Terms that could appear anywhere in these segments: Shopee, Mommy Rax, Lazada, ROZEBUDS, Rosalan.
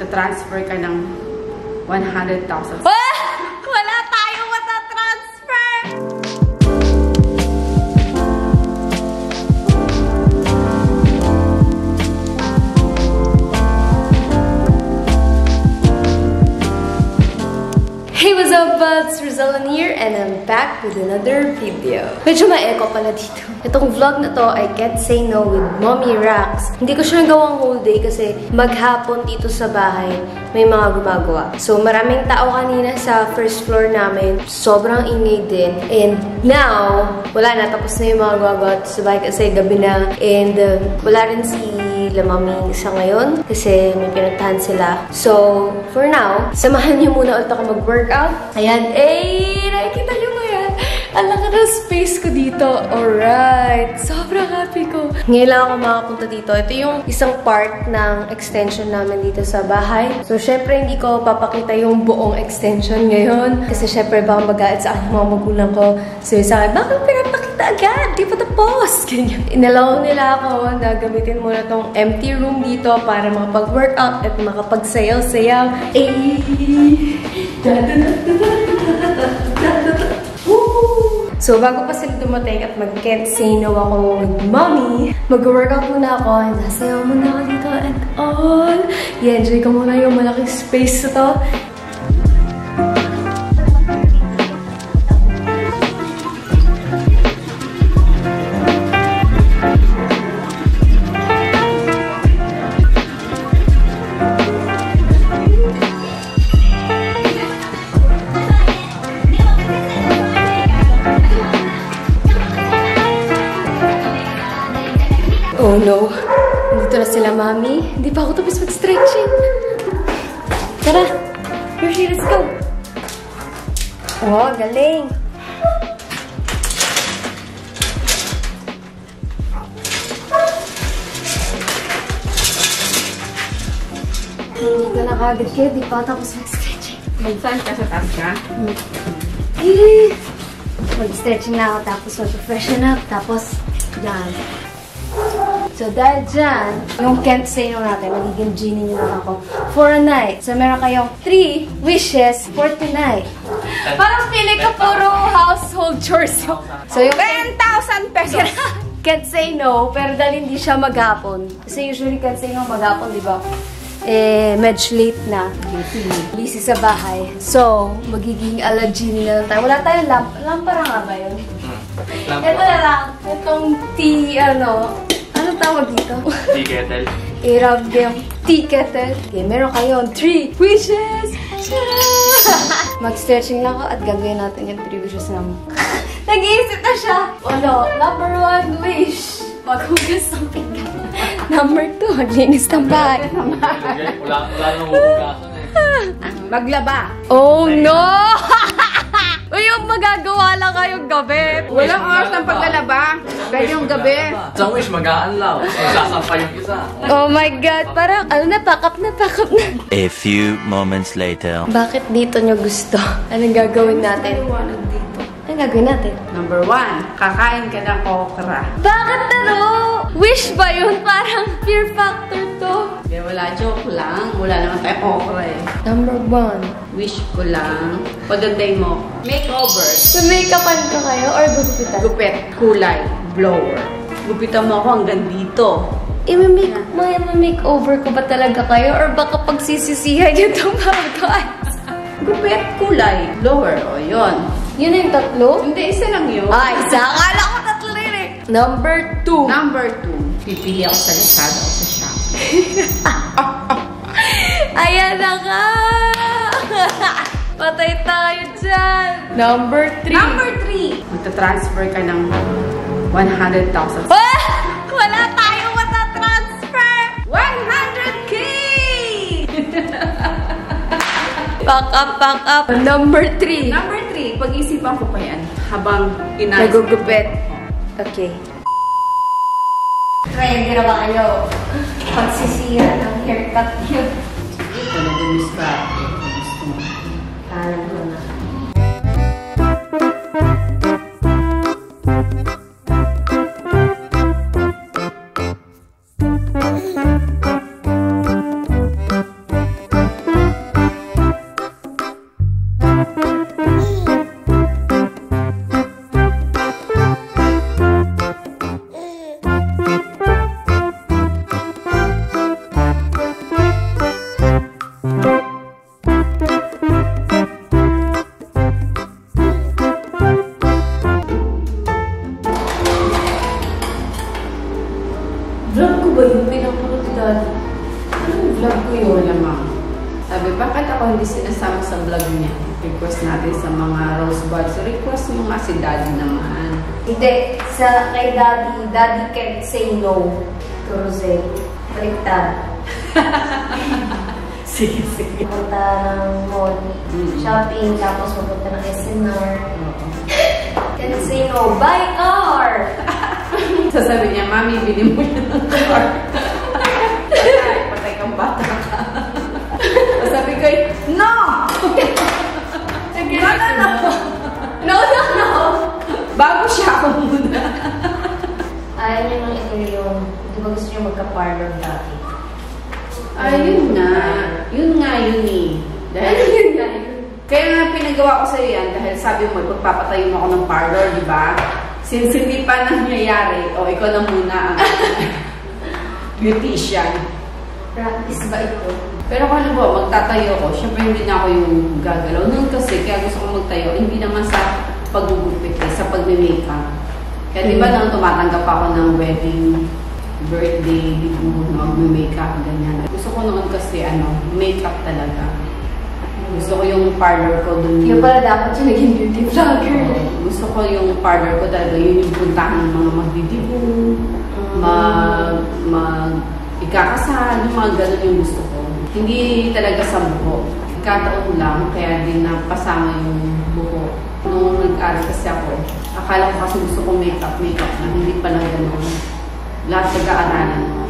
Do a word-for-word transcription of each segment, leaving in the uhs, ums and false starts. magta-transfer ka ng one hundred thousand. Ah! Wala tayong matatransfer! Hey, what's up, buds? Rosalan here and I'm back with another video. Medyo ma-echo pala dito. Itong vlog na to ay Can't Say No with Mommy Rax. Hindi ko siya nagawang whole day kasi maghapon dito sa bahay may mga gumagawa. So maraming tao kanina sa first floor namin. Sobrang ingay din. And now, wala na. Tapos na yung mga gumagawa sa bahay kasi gabi na. And uh, wala rin si Lamaming sa ngayon kasi may pinuntahan sila. So for now, samahan niyo muna ulit ako mag-workout. Ayan. Eh, nakikita niyo mo yan. Alam ka na space ko dito. Alright. Sobrang happy ko. Ngayon lang ako makapunta dito. Ito yung isang part ng extension namin dito sa bahay. So, syempre, hindi ko papakita yung buong extension ngayon. Kasi, syempre, baka mag-aid sa aking mga magulang ko. So, sa akin, bakit pinapakita agad? Di pa tapos. Ganyan. Inalaw nila ako na gamitin muna tong empty room dito para makapag-workout at makapag-sayaw-sayaw. Eh! So, bago pa sila dumating at mag-Can't Say No ako with Mommy, mag-workout muna ako and sasayaw muna ako dito at all. I-enjoy ko muna yung malaking space ito. Oh no, nandito na sila, Mami. Hindi pa ako tapos mag-stretching. Tara, Yoshi, let's go. Oh, galing. Hindi ka na kagad kaya, di pa tapos mag-stretching. Mag-fan ka sa taas ka? Eh, mag-stretching na ako, tapos mag-freshen up, tapos yan. So, dahil dyan, yung Can't Say No natin, magiging genie nyo lang ako for a night. So, meron kayong three wishes for tonight. Parang feeling ko puro household chores yun. So, yung ten thousand pesos. Can't Say No, pero dahil hindi siya maghapon. Kasi usually Can't Say No maghapon, di ba? Eh, medyo late na. Busy sa bahay. So, magiging ala genie na lang tayo. Wala tayong lamp. Lampara nga ba yun? Ito na lang. Itong tea, ano... Ano tawag dito? Tea kettle. I-rub yung tea kettle. Okay, meron kayong three wishes! Mag-stretching lang ako at gagawin natin yung three wishes namin. Nag-iisip na siya! Oh no, number one wish! Maghugas ng pinggan. Number two, maglinis ng bahay. Wala nang hugasan eh. Maglaba. Oh no! Uy, yung magagawa lang kayong gabi. Walang oras ng paglalaba. Dahil yung gabi. Sa wish, mag-aanlaw. Sasampa yung isa. Oh my God. Parang, ano na, pack up na, pack up na. A few moments later. Bakit dito nyo gusto? Anong gagawin natin? Anong gagawin natin? Number one, kakain ka ng okra. Bakit ano? Wish ba yun? Parang fear factor to. Hindi, wala. Joke lang. Wala naman tayo okra eh. Number one. Wish ko lang. Paganday mo. Makeover. So, make-upan ko kayo or gupitan? Gupit. Kulay. Blower. Gupitan mo ako hanggang dito. I-makeover ko ba talaga kayo? Or baka pagsisisihan yung tumagal? Gupit, kulay, blower. O, yun. Yun yung tatlo? Hindi, isa lang yun. Ah, isa. Akala ko tatlo rin eh. Number two. Number two. Pipili ako sa Lazada o sa Shopee. Ayan na ka! Patay tayo dyan! Number three. Number three. Magta-transfer ka ng one hundred thousand. Ah! Wala tayong matatransfer! one hundred K! Pack up, pack up. Number three. Number three. Pag-isipan ko pa yan habang inaas. Nagugupit. Okay. Try, hindi na ba kayo pagsisihan ng haircut yun? Ito na gumis ka. Gusto mo. Parang ko na. Thank you. ko lamang. Sabi, bakit ako hindi sinasama sa vlog niya? Request natin sa mga rosebuds. Request mo nga si Daddy naman. Hindi. Sa kay Daddy, Daddy can't say no to Rosé. Baliktad. Sige, sige. Punta ng mall, mm-hmm. shopping, tapos mapunta ng S N R. Mm-hmm. Can't say no. Buy car! Sasabi niya, Mami, bili mo yun ng car. Patay, patay kang bata ka. Sabi ko, no! No, no, no! No, no, no! Bago siya ako muna. Ayaw niyo nang ito yung, di ba gusto niyo magka-parlor dati? Ayun na. Yun nga yun eh. Dahil yun na yun. Kaya nga pinagawa ko sa'yo yan dahil sabi mo, ipagpapatayo mo ako ng parlor, di ba? Since hindi pa nangyayari, o oh, ikaw na muna ang beautician. Practice ba ito? Pero kung ano ba, magtatayo ko, syempre hindi na ako yung gagalaw. Noon kasi, kaya gusto kong magtayo, hindi naman sa paggugupit, sa pagme-makeup. Kaya di ba nang tumatanggap ako ng wedding, birthday, di ko magme-makeup, ganyan. Gusto ko noon kasi, ano, makeup talaga. Gusto ko yung parlor ko doon. Yung pala dapat yung naging beauty vlogger. Gusto ko yung parlor ko talaga, yun yung puntahan ng mga magdidibo, mag, mag, ikakasal, yung mga ganun yung gusto ko. Hindi talaga sa buho. Ikataon lang, kaya din napasama yung buho. Nung nag-aral kasi ako, akala ko kasi gusto ko makeup, makeup na hindi pala ganun. Lahat nag-aaralan mo.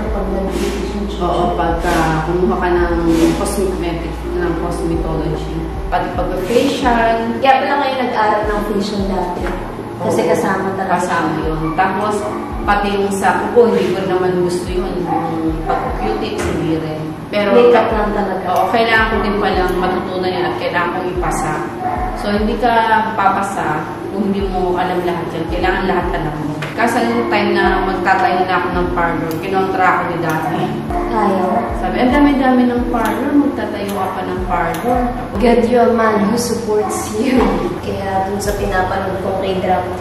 Kapag nag-beautician? Oo, pagka kumuha ka ng cosmetic, ng cosmetology. Pati pag-facial. Kaya pala kayo nag-aral ng facial dati. Kasi kasama talaga. Kasama yun. Tapos, pati yung sa kuko, hindi ko naman gusto yun. Pag-cutips, hindi rin. Pero, makeup lang talaga. Oo, kailangan ko din palang matutunan yan at kailangan kong ipasa. So, hindi ka papasa kung hindi mo alam lahat yan. Kailangan lahat alam mo. Kasi yung time na magtatayo na ako ng parlor, kinontra ako ni Dati. Tayo? Sabi, ang dami-dami ng parlor, magtatayo ka pa ng parlor. God, you a man who supports you. Kaya dun sa pinapanood kong kay drama.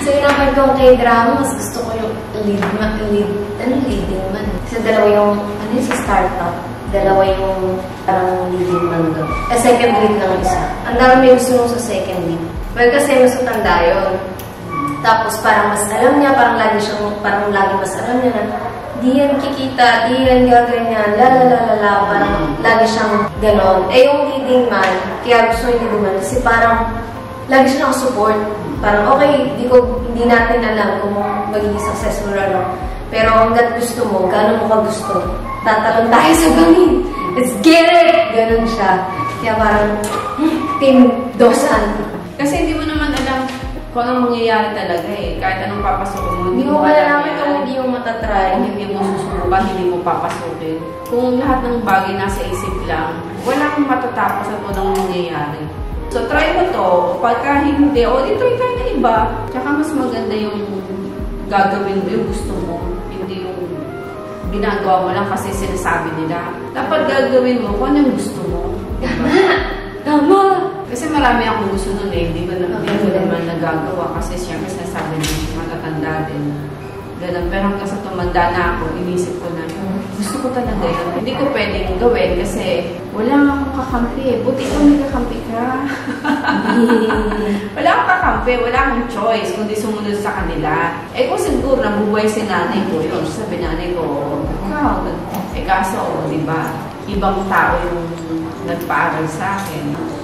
Sa pinapanood kong kay drama, mas gusto ko yung lead man. Lead, ano leading man? Kasi dalawa yung, ano yung sa startup? Dalawa yung parang leading man doon. Eh, second lead ng isa. Ang dami yung gusto sa second lead. Well, kasi mas matanda yun. Tapos parang mas alam niya, parang lagi siyang, parang lagi mas alam niya na di yan kikita, di yan gagawin niya, la la la la la, parang lagi siyang ganon. Eh yung leading man, kaya gusto yung leading man, kasi parang lagi siya nakasupport. Parang okay, di ko, hindi natin alam kung magiging successful ano. Pero hanggat gusto mo, gano'n mo ka gusto, tatalon tayo sa bangin. Let's get it! Ganon siya. Kaya parang, team Dosan. Kasi hindi mo naman alam kung anong mangyayari talaga eh. Kahit anong papasukin mo, hindi mo malalaman kung hindi mo matatry, hindi mo susubukan, hindi mo papasukin. Kung lahat ng bagay nasa isip lang, wala kang matatapos at walang mangyayari. So try mo to, pagka hindi, o di try tayo na iba. Tsaka mas maganda yung gagawin mo, yung gusto mo, hindi yung ginagawa mo lang kasi sinasabi nila. Dapat gagawin mo kung anong gusto mo. Tama! Tama! Kasi marami akong gusto nun eh, hindi ko naman nagagawa kasi siyempre sinasabi niyo, matatanda din. Ganun. Pero hanggang sa tumanda na ako, inisip ko na, gusto ko talaga yun. Hindi ko pwedeng gawin kasi wala akong kakampi eh. Buti ko may kakampi ka. Wala akong kakampi, wala akong choice kundi sumunod sa kanila. Eh kung siguro nabubuhay si nanay ko yun, sabi nanay ko, ikaw, eh kaso, diba, ibang tao yung nagpaaral sa akin.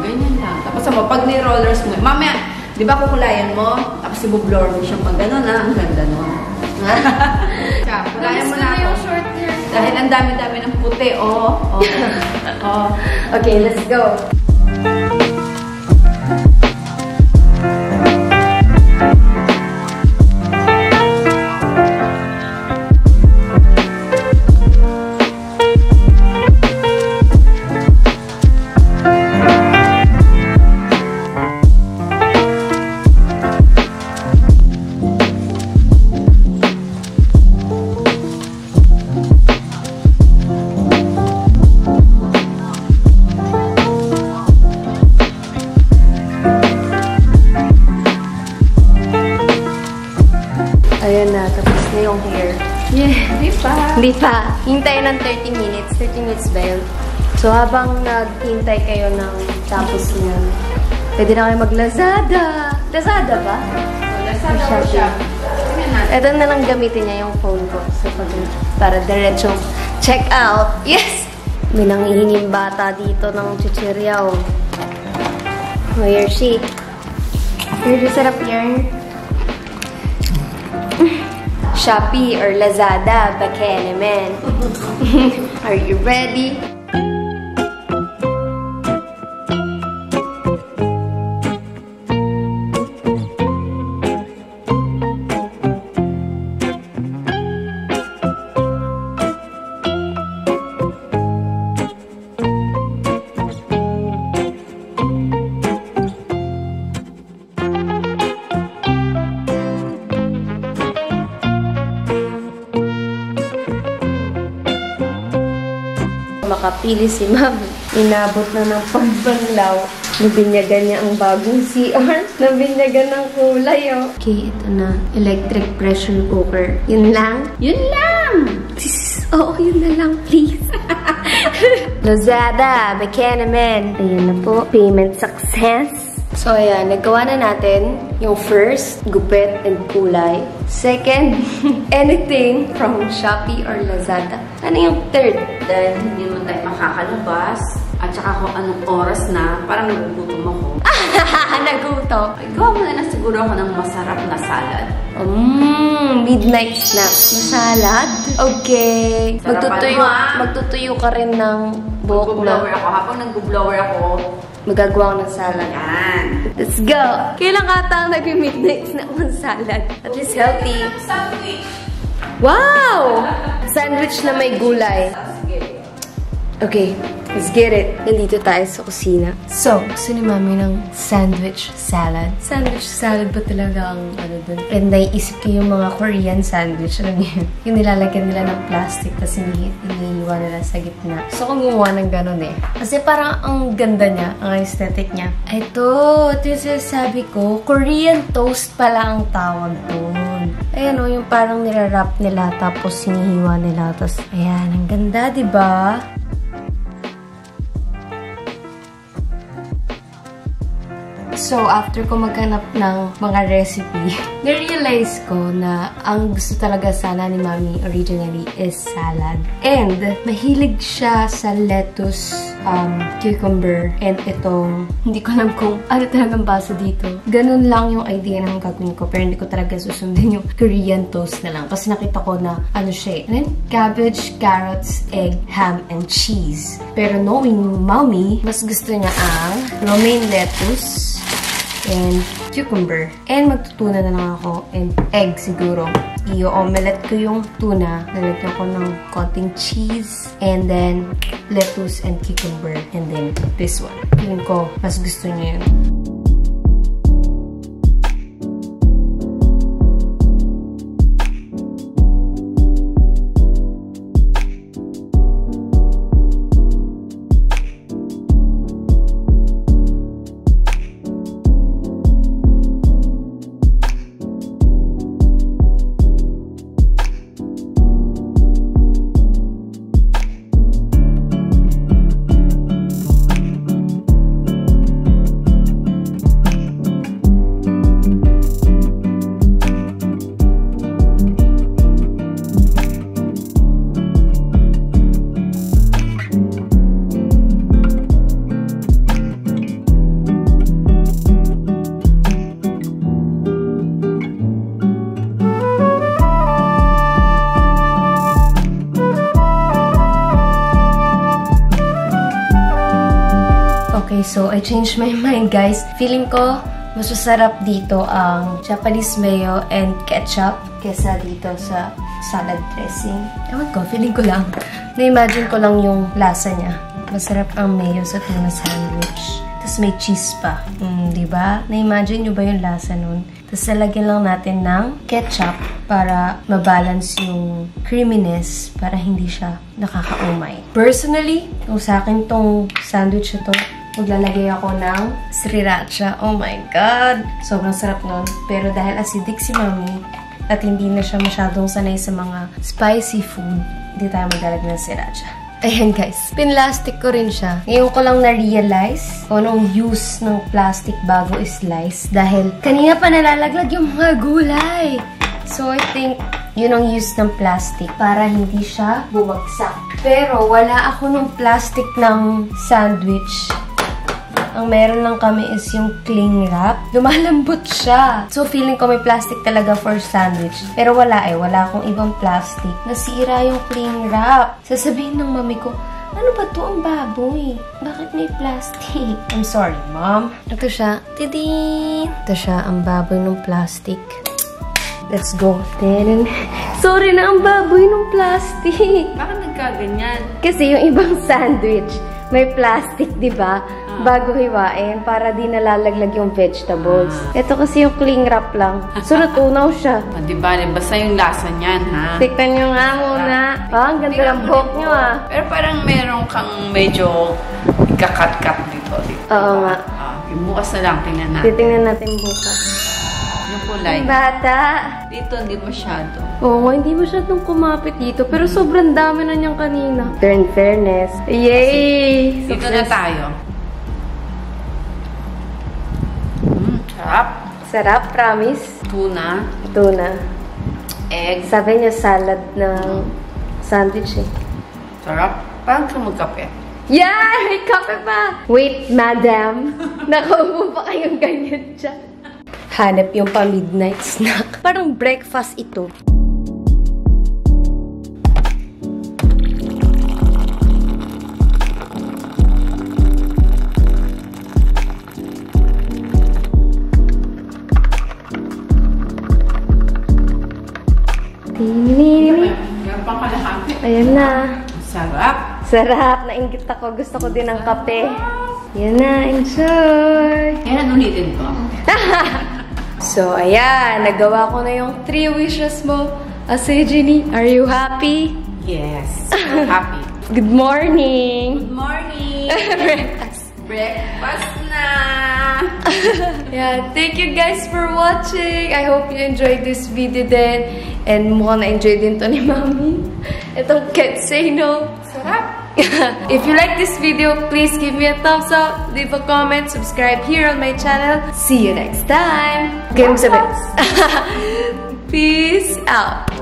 Ganyan lang. Tapos mo, pag ni-rollers mo, mamaya, di ba kukulayan mo? Tapos ibublor mo siyang pag gano'n ah, ang ganda nun. Siya, kulayan mo na ako. Yung short hair. Dahil ang dami-dami ng puti, oh. Oh. Oh. Okay, let's go. Ayan na, tapos na yung hair. Yeah, di pa. Di pa. Hintayin ng thirty minutes. thirty minutes ba yun? So, habang naghintay kayo ng tapos na, pwede na kayo mag-Lazada. Lazada ba? Lazada o Shopee. Ito na lang gamitin niya yung phone ko. So, para diretsong check out. Yes! May nangihining bata dito ng chichirya. Where is she? Where is sarap yarn? Shopee or Lazada, bakene man. Are you ready? Makapili si Ma'am. Inabot na ng pagbanlaw. Nabinyagan niya ang bagong C R. Nabinyagan ng kulay, oh. Okay, ito na. Electric pressure cooker. Yun lang? Yun lang! Oo, yun na lang, please. Lazada, bakena man. Ayan na po. Payment success. So, ayan. Nagkawa na natin yung first, gupit and kulay. Second, anything from Shopee or Lazada. Ano yung third? Dahil hindi mo tayo makakalabas. At saka kung anong oras na, parang nagugutom ako. Nagugutom? Gawa mo na na siguro ako ng masarap na salad. Mmm, midnight snack na salad? Okay. Magtutuyo, magtutuyo ka rin ng buhok na. Mag-blower ako. Habang nag-blower ako, magagawa ko ng salad. Yan. Let's go! Kailan ka tayo nag-midnight snack ng salad? At least healthy. Sandwich! Wow! Sandwich na may gulay. Okay, let's get it. Nandito tayo sa kusina. So, gusto ni Mami ng sandwich salad. Sandwich salad ba talaga ang ano dun? And naisip ko yung mga Korean sandwich. Alam niyo yun? Yung nilalagyan nila ng plastic tapos iniiwa nila sa gitna. So, kung gumawa ng ganun eh. Kasi parang ang ganda niya, ang aesthetic niya. Ito, ito yung sinasabi ko. Korean toast pala ang tawag doon. Ayan o, yung parang nirarap nila tapos sinihiwa nila. Tapos, ayan, ang ganda, diba? So, after ko maghanap ng mga recipe, na-realize ko na ang gusto talaga sana ni Mami originally is salad. And, mahilig siya sa lettuce, um, cucumber, and itong, hindi ko alam kung ano talagang basa dito. Ganun lang yung idea ng gagawin ko, pero hindi ko talaga susundin yung Korean toast na lang. Kasi nakita ko na, ano siya eh, cabbage, carrots, egg, ham, and cheese. Pero knowing Mami, mas gusto niya ang romaine lettuce, and cucumber. And magtutuna na lang ako. And egg siguro. I-omelette ko yung tuna. Nalagyan ko ng konting cheese. And then, lettuce and cucumber. And then, this one. Tingin ko, mas gusto niya yun. So, I changed my mind, guys. Feeling ko, mas masarap dito ang Japanese mayo and ketchup kesa dito sa salad dressing. Ewan ko, feeling ko lang. Na-imagine ko lang yung lasa niya. Masarap ang mayo sa tuna sandwich. Tapos may cheese pa. Mm, diba? Na-imagine nyo ba yung lasa nun? Tapos salagyan lang natin ng ketchup para mabalance yung creaminess para hindi siya nakakaumay. Personally, kung sa akin tong sandwich na to, maglalagay ako ng sriracha. Oh my God! Sobrang sarap nun. Pero dahil acidic si Mami, at hindi na siya masyadong sanay sa mga spicy food, hindi tayo maglalagay ng sriracha. Ayan guys, pinlastic ko rin siya. Ngayon ko lang na-realize kung anong use ng plastic bago is-slice. Dahil kanina pa nalalaglag yung mga gulay. So I think yun ang use ng plastic para hindi siya bumagsak. Pero wala ako ng plastic ng sandwich. Ang meron lang kami is yung cling wrap. Lumalambot siya. So, feeling ko may plastic talaga for sandwich. Pero wala eh. Wala akong ibang plastic. Nasira yung cling wrap. Sasabihin ng mami ko, ano ba to? Ang baboy. Bakit may plastic? I'm sorry, Mom. Ito siya. Tidin! Ito siya. Ang baboy ng plastic. Let's go. Then, sorry na ang baboy ng plastic. Bakit nagkaganyan? Kasi yung ibang sandwich, may plastic, di ba? Bago hiwain, para di nalalaglag yung vegetables. Ah. Ito kasi yung cling wrap lang. So, natunaw siya. Ah, diba? Basta yung lasa niyan, ha? Tiktan nyo nga muna. Ah, ang ganda ng buhok nyo, ah. Pero parang meron kang medyo ikakat-kat dito. dito. Oo nga. Ah, bukas na lang, tingnan natin. Titingnan natin bukas. Yung kulay. Yung bata. Dito, hindi masyado. Oo, hindi masyadong kumapit dito. Pero sobrang dami na niyang kanina. In fairness. Yay! Dito na tayo. Sarap. Sarap, promise. Tuna. Tuna. Egg. Sabi niya salad ng sandwich eh. Sarap. Parang siya magkape. Yeah! May kape pa! Wait, madam. Nakaupo pa kayong ganyan siya. Hanap yung pa-midnight snack. Parang breakfast ito. Ayan na. Sarap. Sarap. Nainggit ako. Gusto ko din ng kape. Ayan na. Enjoy. Ayan, ulitin ko. So, ayan. Nagawa ko na yung three wishes mo. Ase, Jenny, are you happy? Yes. I'm happy. Good morning. Good morning. Breakfast. Breakfast na. Yeah, thank you guys for watching. I hope you enjoyed this video then. And mukhang na-enjoy din to ni Mami. Itong Can't Say No. Sarap! If you like this video, please give me a thumbs up, leave a comment, subscribe here on my channel. See you next time! Game sa bits! Peace out!